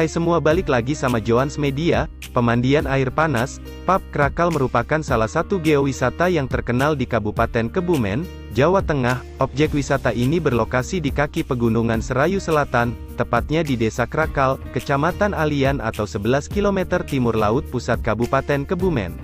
Hai semua, balik lagi sama Joans Media. Pemandian Air Panas, Pap Krakal merupakan salah satu geowisata yang terkenal di Kabupaten Kebumen, Jawa Tengah. Objek wisata ini berlokasi di kaki Pegunungan Serayu Selatan, tepatnya di Desa Krakal, Kecamatan Alian atau 11 km timur laut pusat Kabupaten Kebumen.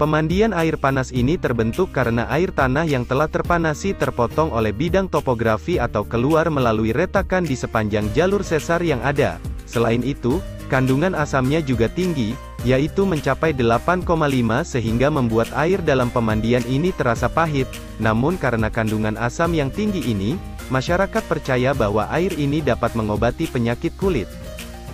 Pemandian air panas ini terbentuk karena air tanah yang telah terpanasi terpotong oleh bidang topografi atau keluar melalui retakan di sepanjang jalur sesar yang ada. Selain itu, kandungan asamnya juga tinggi, yaitu mencapai 8,5 sehingga membuat air dalam pemandian ini terasa pahit. Namun karena kandungan asam yang tinggi ini, masyarakat percaya bahwa air ini dapat mengobati penyakit kulit.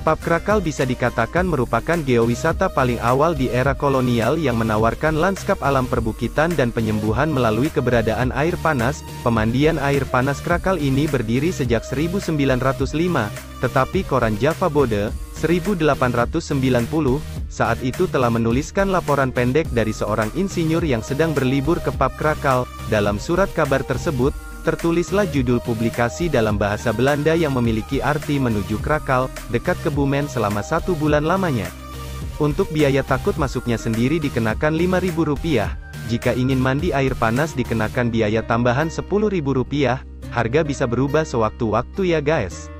Pap Krakal bisa dikatakan merupakan geowisata paling awal di era kolonial yang menawarkan lanskap alam perbukitan dan penyembuhan melalui keberadaan air panas. Pemandian air panas Krakal ini berdiri sejak 1905, tetapi Koran Java Bode, 1890, saat itu telah menuliskan laporan pendek dari seorang insinyur yang sedang berlibur ke Pap Krakal. Dalam surat kabar tersebut, tertulislah judul publikasi dalam bahasa Belanda yang memiliki arti menuju Krakal, dekat Kebumen selama 1 bulan lamanya. Untuk biaya takut masuknya sendiri dikenakan Rp5.000, jika ingin mandi air panas dikenakan biaya tambahan Rp10.000, harga bisa berubah sewaktu-waktu ya guys.